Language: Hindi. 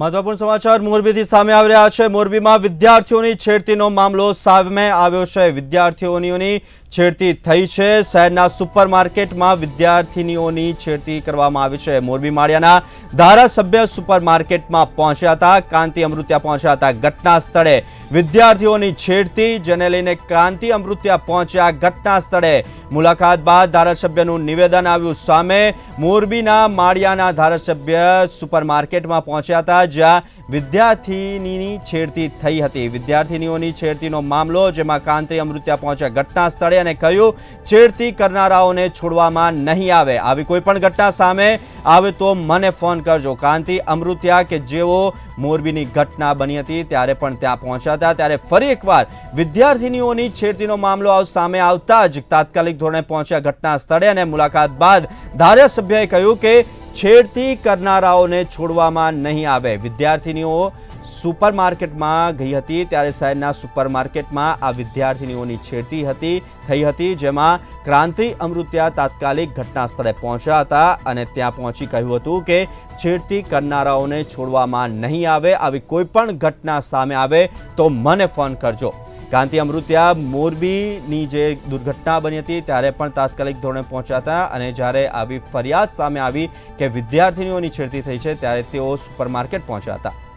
महत्वपूर्ण समाचार मोरबी सामे आवी रह्या छे। मोरबी में विद्यार्थी छेड़ती मामलो सामे आव्यो छे। विद्यार्थी छेड़ती थई है। शहरना सुपरमार्केट में विद्यार्थी छेड़ती करवामां आवी छे। मोरबी माळियाना धारासभ्य सुपरमार्केट में पहुंचा था। कांति अमृतिया पहुंचा था। घटना स्थले विद्यार्थी छेड़ती जेने लईने कांति अमृतिया पहुंचा। घटना स्थले मुलाकात बाद धारासभ्यनु निवेदन आव्युं सामे। मोरबीना माळियाना धारासभ्य सुपरमार्केट में पहुंचा था ज्यां विद्यार्थीनी छेड़ती थई हती। विद्यार्थीनी छेड़तीनो मामलो जेमां कांति अमृतिया पहुंच्या घटना स्थळे अने कह्युं छेड़ती करनाराओने छोडवामां नहीं आवे। आवी कोईपण घटना सामे आवे तो मने फोन करजो। कांति अमृतिया के जेओ मोरबीनी घटना बनी हती त्यारे पण त्यां पहोंच्या हता त्यारे फरी एकवार विद्यार्थीनी छेड़तीनो मामलो सामे आवता ज तात्कालिक धोरणे पहुंच्या घटना स्थळे अने मुलाकात बाद धारासभ्यए कह्युं के छेड़ती करनाराओने छोडवामां नहीं आवे। विद्यार्थिनीओ सुपरमार्केट में गई थी त्यारे शहरना सुपरमार्केट में आ विद्यार्थिनीओनी छेड़ती थई हती जेमां क्रांति अमृतिया तात्कालिक घटना स्थले पहुंच्या हता अने त्यां पहुंची कह्युं हतुं के छेड़ती करनाराओने छोडवामां नहीं आवे। आवी कोईपण घटना सामे आवे तो मने फोन करजो। कांति अमृतिया मोरबीनी जे दुर्घटना बनी थी त्यारे पण तात्कालिक धोरणे पहुंच्या था अने ज्यारे आवी फरियाद सामे आवी के विद्यार्थिनीओनी छेड़ती थई है त्यारे तेओ सुपरमार्केट पहुंच्या था।